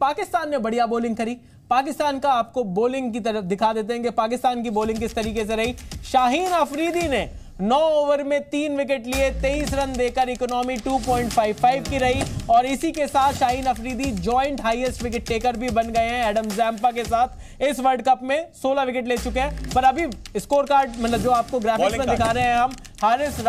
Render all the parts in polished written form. पाकिस्तान ने बढ़िया बॉलिंग करी। पाकिस्तान का आपको बॉलिंग की तरफ दिखा देते हैं कि पाकिस्तान की बॉलिंग किस तरीके से रही। शाहीन अफरीदी ने 9 ओवर में 3 विकेट लिए, 23 रन देकर इकोनॉमी 2.55 की रही और इसी के साथ Shaheen Afridi joint highest wicket taker भी बन गए हैं एडम जैम्पा के साथ। इस वर्ल्ड कप में 16 विकेट ले चुके हैं। पर अभी स्कोर कार्ड मतलब जो आपको ग्राफिक्स में दिखा रहे हैं हम, हारिस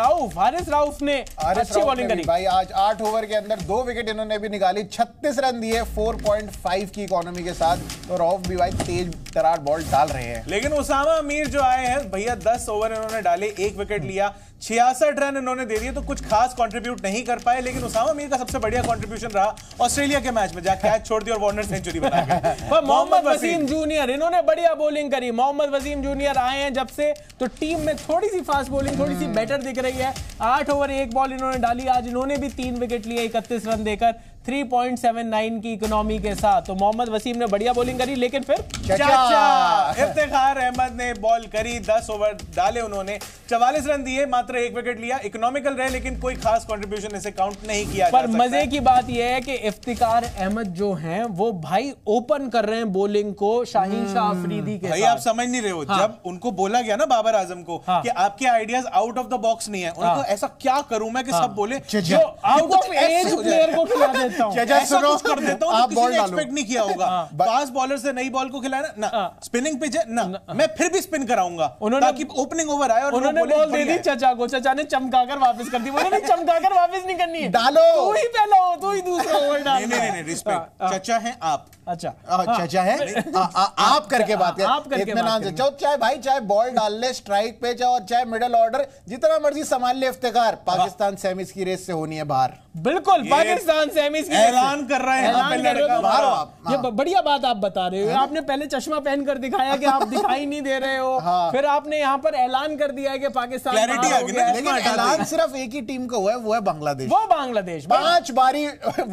राउफ ने अच्छी बॉलिंग करी भाई। आज 8 ओवर के अंदर 2 विकेट इन्होंने भी निकाली, 36 रन दिए 4.5 की इकोनॉमी के साथ। तो राउफ भी भाई तेज तरार बॉल डाल रहे हैं। लेकिन उसामा अमीर जो आए हैं भैया, 10 ओवर इन्होंने डाले, 1 विकेट लिया, 66 रन इन्होंने दे दिए, तो कुछ खास कंट्रीब्यूट नहीं कर पाए। लेकिन उसामा अमीर का सबसे बढ़िया कंट्रीब्यूशन रहा ऑस्ट्रेलिया के मैच में, जहां कैच छोड़ दिया और वार्नर सेंचुरी बना गया। मोहम्मद वसीम जूनियर इन्होंने बढ़िया बॉलिंग करी। मोहम्मद वसीम जूनियर आए हैं जब से तो टीम में थोड़ी सी फास्ट बॉलिंग थोड़ी सी बेटर दिख रही है। 8 ओवर 1 बॉल इन्होंने डाली। आज इन्होंने भी 3 विकेट लिए, 31 रन देकर 3.79 की इकोनॉमी के साथ। तो मोहम्मद वसीम ने बढ़िया बॉलिंग करी। लेकिन फिर चाचा इफ्तिकार अहमद ने बॉल करी, 10 ओवर डाले उन्होंने, 44 रन दिए, मात्र 1 विकेट लिया, इकोनॉमिकल रहे, लेकिन कोई खास कंट्रीब्यूशन इसे काउंट नहीं किया। पर मजे की बात यह है कि इफ्तिकार अहमद जो हैं वो भाई ओपन कर रहे हैं बॉलिंग को शाहीन शाह अफरीदी के साथ। आप समझ नहीं रहे हो, जब उनको बोला गया ना बाबर आजम को कि आपके ideas out of the box नहीं है, उनको ऐसा क्या करूं मैं कि सब बोले जो आउट ऑफ एज प्लेयर को खिला देते कर देता हूं, आप बॉल एक्सपेक्ट नहीं किया होगा। फास्ट बॉलर से नई बॉल को खिलाया ना, स्पिनिंग पिच है ना, मैं फिर भी स्पिन कराऊंगा ताकि ओपनिंग ओवर आए। और उन्होंने बॉल दे दी चाचा को, चाचा ने चमकाकर वापस कर दी। उन्होंने चमकाकर वापस नहीं करनी है, डालो, तू ही पहला हो, तू ही दूसरा ओवर डाल। नहीं, रिस्पेक्ट, चाचा है आप। अच्छा चाचा है आप करके बात कर, चाहे भाई चाहे बॉल डाल ले स्ट्राइक पे और चाहे मिडल ऑर्डर, जितना मर्जी संभाल ले इफ्तिकार। पाकिस्तान सेमीज की रेस से होनी है बाहर। बिल्कुल, पाकिस्तान सेमीज ऐलान कर रहे हैं आप, ये बढ़िया बात आप बता रहे हो। आपने पहले चश्मा पहन कर दिखाया कि आप दिखाई नहीं दे रहे हो, फिर आपने यहाँ पर ऐलान कर दिया है कि पाकिस्तान क्लैरिटी आ गई। लेकिन ऐलान सिर्फ एक ही टीम का हुआ है, वो है बांग्लादेश। वो बांग्लादेश 5 बारी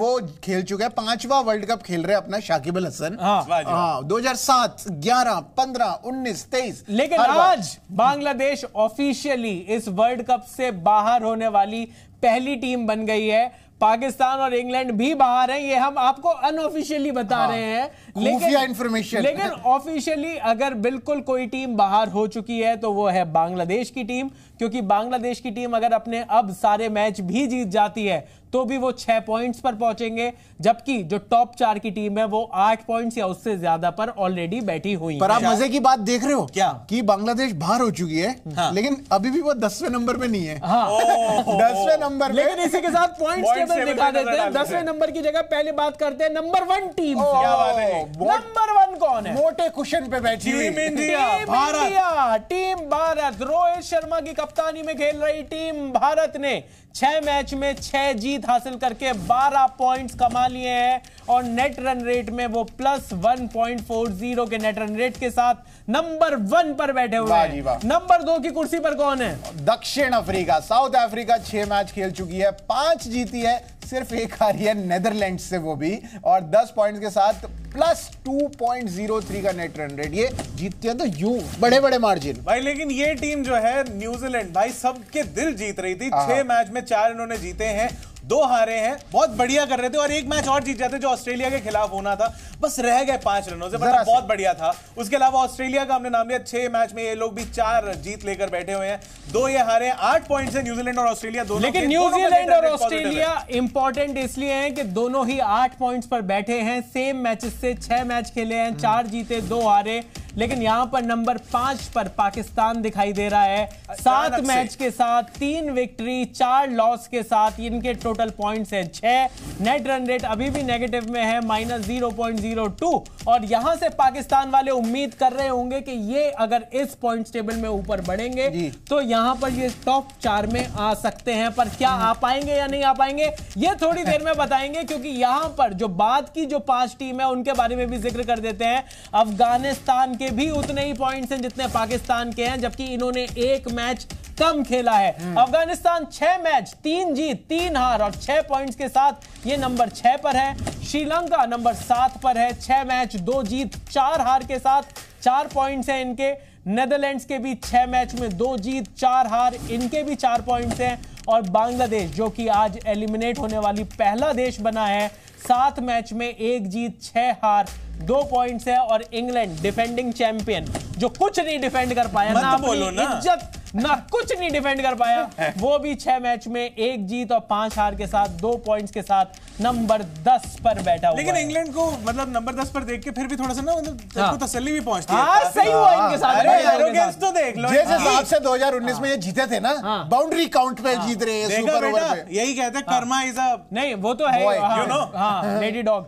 वो खेल चुके हैं, 5वां वर्ल्ड कप खेल रहे अपना शाकिब अल हसन। 2007, 11, 15, 19, 23। लेकिन आज बांग्लादेश ऑफिशियली इस वर्ल्ड कप से बाहर होने वाली पहली टीम बन गई है। पाकिस्तान और इंग्लैंड भी बाहर हैं, ये हम आपको अनऑफिशियली बता रहे हैं। लेकिन ऑफिशियली अगर बिल्कुल कोई टीम बाहर हो चुकी है तो वो है बांग्लादेश की टीम, क्योंकि बांग्लादेश की टीम अगर अपने अब सारे मैच भी जीत जाती है तो भी वो 6 पॉइंट्स पर पहुंचेंगे, जबकि जो टॉप 4 की टीम है वो 8 पॉइंट्स या उससे ज्यादा पर ऑलरेडी बैठी हुई। पर आप मजे की बात देख रहे हो क्या कि बांग्लादेश बाहर हो चुकी है, लेकिन अभी भी वो 10वें नंबर पे नहीं है। 10वें नंबर, लेकिन इसी के साथ पॉइंट्स टेबल दिखा देते हैं। 10वें नंबर की जगह पहले बात करते हैं नंबर 1 टीम। नंबर 1 कौन है? मोटे कुशन पे बैठी टीम भारत, रोहित शर्मा की कप्तानी में खेल रही टीम भारत ने 6 मैच में 6 जीत हासिल करके 12 पॉइंट्स कमा लिए हैं और नेट रन रेट में वो +1.40 के नेट रन रेट के साथ नंबर 1 पर बैठे हुए हैं। नंबर 2 की कुर्सी पर कौन है? दक्षिण अफ्रीका, साउथ अफ्रीका 6 मैच खेल चुकी है, 5 जीती है, सिर्फ एक हारी है नीदरलैंड से, वो भी, और 10 पॉइंट्स के साथ +2.03 का नेट रन रेट। ये जीतती है तो यूं बड़े-बड़े मार्जिन भाई। लेकिन ये टीम जो है न्यूजीलैंड भाई सबके दिल जीत रही थी। 6 मैच में 4 इन्होंने जीते हैं, 2 हारे हैं, बहुत बढ़िया कर रहे थे और 1 मैच और जीत जाते जो ऑस्ट्रेलिया के खिलाफ होना था, बस रह गए 5 रनों से, मतलब बहुत बढ़िया था। उसके अलावा ऑस्ट्रेलिया का हमने नाम लिया, 6 मैच में ये लोग भी 4 जीत लेकर बैठे हुए हैं, 2 ये हारे हैं, 8 पॉइंट से न्यूजीलैंड और ऑस्ट्रेलिया दोनों। लेकिन न्यूजीलैंड और ऑस्ट्रेलिया इंपॉर्टेंट इसलिए है कि दोनों ही 8 पॉइंट्स पर बैठे हैं। सेम मैचेस से 6 मैच खेले हैं, 4 जीते, 2 हारे। लेकिन यहां पर नंबर 5 पर पाकिस्तान दिखाई दे रहा है, 7 मैच के साथ 3 विक्ट्री 4 लॉस के साथ। इनके टोटल पॉइंट्स हैं 6, नेट रन रेट अभी भी नेगेटिव में है -0.02 और यहां से पाकिस्तान वाले उम्मीद कर रहे होंगे कि ये अगर इस पॉइंट्स टेबल में ऊपर बढ़ेंगे तो यहां पर ये टॉप 4 में आ सकते हैं। पर क्या आ पाएंगे या नहीं आ पाएंगे ये थोड़ी देर में बताएंगे, क्योंकि यहां पर जो बाद की जो 5 टीम है उनके बारे में भी जिक्र कर देते हैं। अफगानिस्तान के भी उतने ही पॉइंट्स हैं जितने पाकिस्तान के हैं, जबकि इन्होंने 1 मैच कम खेला है। अफगानिस्तान 6 मैच 3 जीत 3 हार और 6 पॉइंट्स के साथ ये नंबर 6 पर है। श्रीलंका नंबर 7 पर है, 6 मैच 2 जीत 4 हार के साथ 4 पॉइंट्स हैं इनके। नेदरलैंड्स के भी 6 मैच में 2 जीत 4 हार, इनके भी 4 पॉइंट्स हैं। और बांग्लादेश जो कि आज एलिमिनेट होने वाली पहला देश बना है, 7 मैच में 1 जीत 6 हार 2 पॉइंट्स है और इंग्लैंड डिफेंडिंग चैंपियन जो कुछ नहीं डिफेंड कर पाया, ना बोलो ना इज्जत, ना कुछ नहीं डिफेंड कर पाया, वो भी 6 मैच में 1 जीत और 5 हार के साथ 2 पॉइंट्स के साथ नंबर 10 पर बैठा हुआ। लेकिन इंग्लैंड को मतलब नंबर 10 पर देख के फिर भी थोड़ा सा ना मतलब तसल्ली भी पहुंचती है। सही हुआ इनके साथ। अरे गेम्स तो देख लो, जैसे हिसाब से 2019 में ये जीते थे ना, बाउंड्री काउंट पे जीत रहे हैं, सुपर ओवर पे। यही कहते हैं कर्मा इज अ, नहीं वो तो है, यू नो, लेडी डॉग।